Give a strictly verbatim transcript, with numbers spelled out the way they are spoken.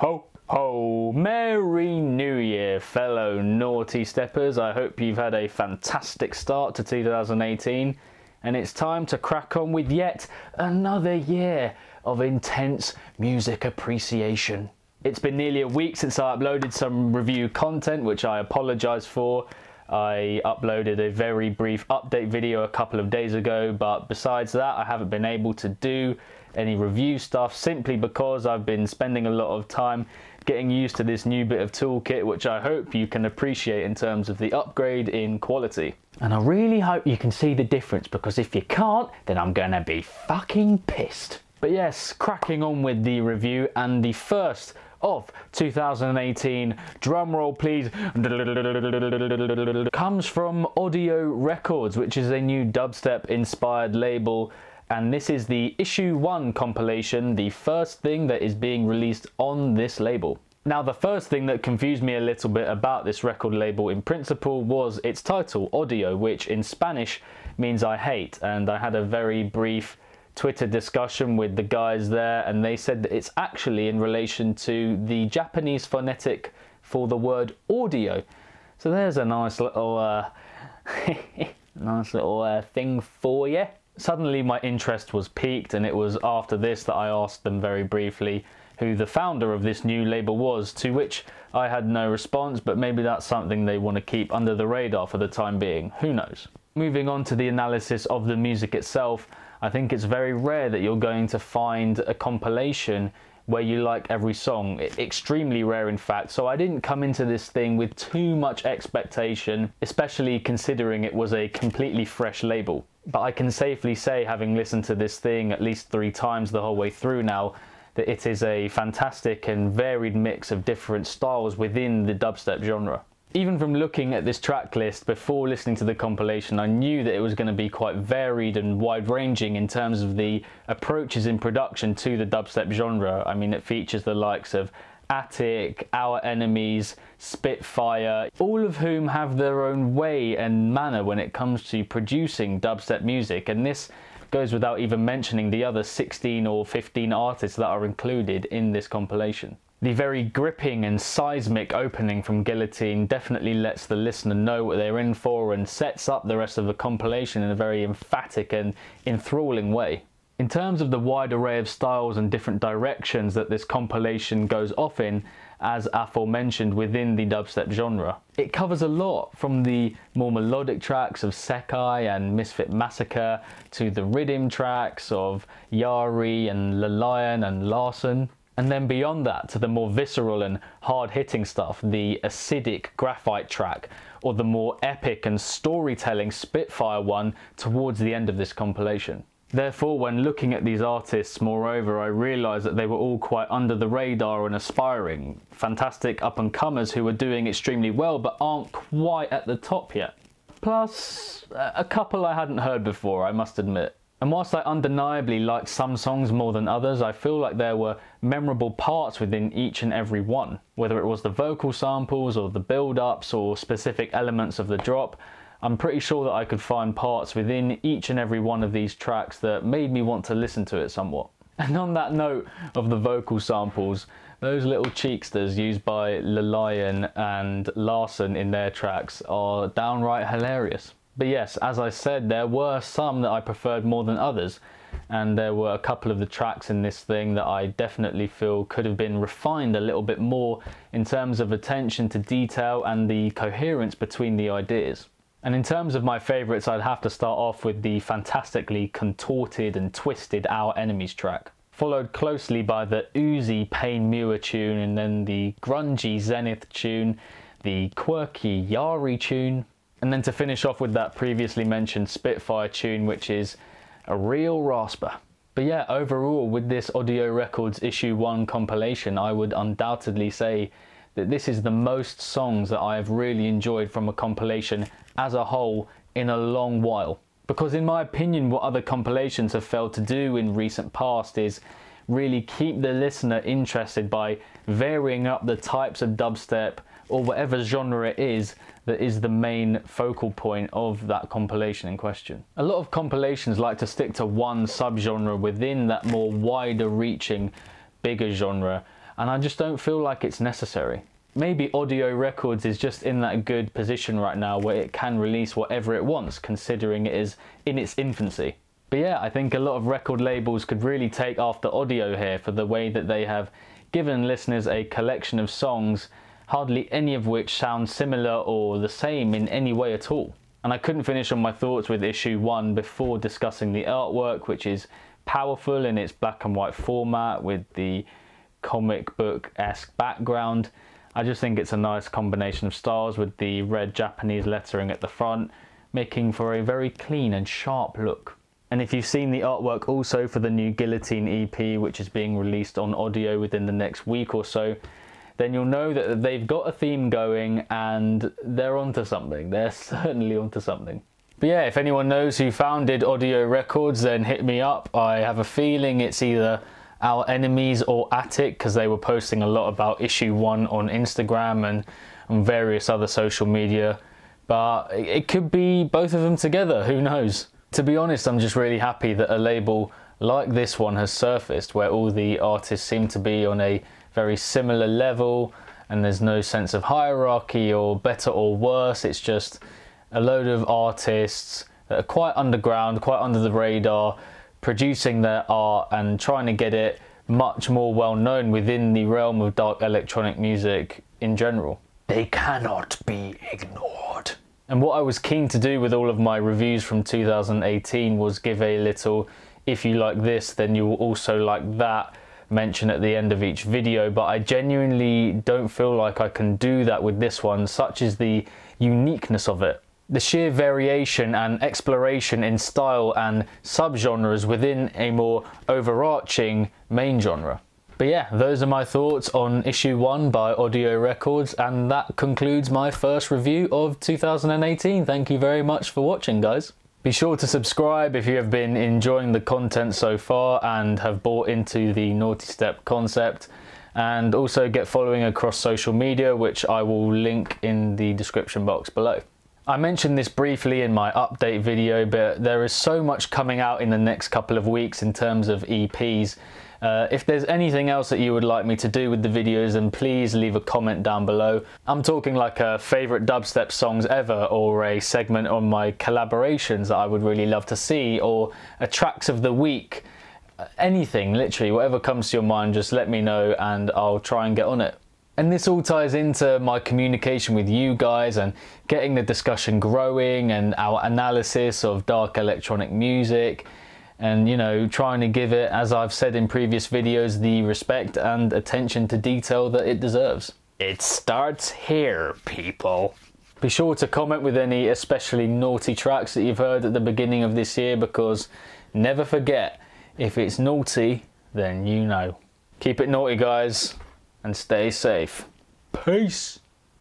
Ho, ho, Merry New Year, fellow naughty steppers. I hope you've had a fantastic start to two thousand eighteen, and it's time to crack on with yet another year of intense music appreciation. It's been nearly a week since I uploaded some review content, which I apologise for. I uploaded a very brief update video a couple of days ago, but besides that I haven't been able to do any review stuff simply because I've been spending a lot of time getting used to this new bit of toolkit, which I hope you can appreciate in terms of the upgrade in quality. And I really hope you can see the difference, because if you can't, then I'm gonna be fucking pissed. But yes, cracking on with the review and the first of two thousand eighteen, drumroll please, comes from Odio Records, which is a new dubstep inspired label, and this is the issue one compilation, the first thing that is being released on this label. Now, the first thing that confused me a little bit about this record label in principle was its title, Odio, which in Spanish means I hate, and I had a very brief Twitter discussion with the guys there, and they said that it's actually in relation to the Japanese phonetic for the word audio. So there's a nice little uh, nice little uh, thing for you. Suddenly my interest was piqued, and it was after this that I asked them very briefly who the founder of this new label was, to which I had no response, but maybe that's something they want to keep under the radar for the time being, who knows. Moving on to the analysis of the music itself, I think it's very rare that you're going to find a compilation where you like every song. It's extremely rare, in fact, so I didn't come into this thing with too much expectation, especially considering it was a completely fresh label. But I can safely say, having listened to this thing at least three times the whole way through now, that it is a fantastic and varied mix of different styles within the dubstep genre. Even from looking at this track list before listening to the compilation, I knew that it was going to be quite varied and wide-ranging in terms of the approaches in production to the dubstep genre. I mean, it features the likes of Atik, Our Enemies, Spitfya, all of whom have their own way and manner when it comes to producing dubstep music, and this goes without even mentioning the other sixteen or fifteen artists that are included in this compilation. The very gripping and seismic opening from Guillotine definitely lets the listener know what they're in for and sets up the rest of the compilation in a very emphatic and enthralling way. In terms of the wide array of styles and different directions that this compilation goes off in, as aforementioned within the dubstep genre, it covers a lot, from the more melodic tracks of Sekai and Misfit Massacre to the rhythm tracks of Yari and Le Lion and Larson. And then beyond that to the more visceral and hard-hitting stuff, the acidic Graphyt track, or the more epic and storytelling Spitfya one towards the end of this compilation. Therefore, when looking at these artists, moreover, I realised that they were all quite under the radar and aspiring, fantastic up-and-comers who are doing extremely well but aren't quite at the top yet. Plus, a couple I hadn't heard before, I must admit. And whilst I undeniably liked some songs more than others, I feel like there were memorable parts within each and every one. Whether it was the vocal samples or the build-ups or specific elements of the drop, I'm pretty sure that I could find parts within each and every one of these tracks that made me want to listen to it somewhat. And on that note of the vocal samples, those little cheeksters used by Le Lion and Larson in their tracks are downright hilarious. But yes, as I said, there were some that I preferred more than others, and there were a couple of the tracks in this thing that I definitely feel could have been refined a little bit more in terms of attention to detail and the coherence between the ideas. And in terms of my favourites, I'd have to start off with the fantastically contorted and twisted Our Enemies track, followed closely by the oozy Pane Mua tune, and then the grungy Zenith tune, the quirky Yari tune, and then to finish off with that previously mentioned Spitfya tune, which is a real rasper. But yeah, overall, with this Odio Records Issue one compilation, I would undoubtedly say that this is the most songs that I have really enjoyed from a compilation as a whole in a long while. Because in my opinion, what other compilations have failed to do in recent past is really keep the listener interested by varying up the types of dubstep, or whatever genre it is that is the main focal point of that compilation in question. A lot of compilations like to stick to one subgenre within that more wider reaching, bigger genre. and I just don't feel like it's necessary. Maybe Odio Records is just in that good position right now where it can release whatever it wants, considering it is in its infancy. But yeah, I think a lot of record labels could really take after Odio here for the way that they have given listeners a collection of songs, hardly any of which sound similar or the same in any way at all. And I couldn't finish on my thoughts with issue one before discussing the artwork, which is powerful in its black and white format with the comic book-esque background. I just think it's a nice combination of styles with the red Japanese lettering at the front, making for a very clean and sharp look. And if you've seen the artwork also for the new Guillotine E P, which is being released on Odio within the next week or so, then you'll know that they've got a theme going and they're onto something. They're certainly onto something. But yeah, if anyone knows who founded Odio Records, then hit me up. I have a feeling it's either Our Enemies or Atik, because they were posting a lot about issue one on Instagram and on various other social media. But it could be both of them together, who knows? To be honest, I'm just really happy that a label like this one has surfaced, where all the artists seem to be on a very similar level and there's no sense of hierarchy or better or worse. It's just a load of artists that are quite underground, quite under the radar, producing their art and trying to get it much more well known within the realm of dark electronic music in general. They cannot be ignored. And what I was keen to do with all of my reviews from two thousand eighteen was give a little, if you like this, then you will also like that, mention at the end of each video, but I genuinely don't feel like I can do that with this one, such is the uniqueness of it. The sheer variation and exploration in style and subgenres within a more overarching main genre. But yeah, those are my thoughts on issue one by Odio Records, and that concludes my first review of two thousand eighteen. Thank you very much for watching, guys. Be sure to subscribe if you have been enjoying the content so far and have bought into the Naughty Step concept, and also get following across social media, which I will link in the description box below. I mentioned this briefly in my update video, but there is so much coming out in the next couple of weeks in terms of E Ps. Uh, if there's anything else that you would like me to do with the videos, then please leave a comment down below. I'm talking like a favourite dubstep songs ever, or a segment on my collaborations that I would really love to see, or a tracks of the week. Anything, literally, whatever comes to your mind, just let me know and I'll try and get on it. And this all ties into my communication with you guys and getting the discussion growing and our analysis of dark electronic music. And, you know, trying to give it, as I've said in previous videos, the respect and attention to detail that it deserves. It starts here, people. Be sure to comment with any especially naughty tracks that you've heard at the beginning of this year, because never forget, if it's naughty, then you know. Keep it naughty, guys, and stay safe. Peace.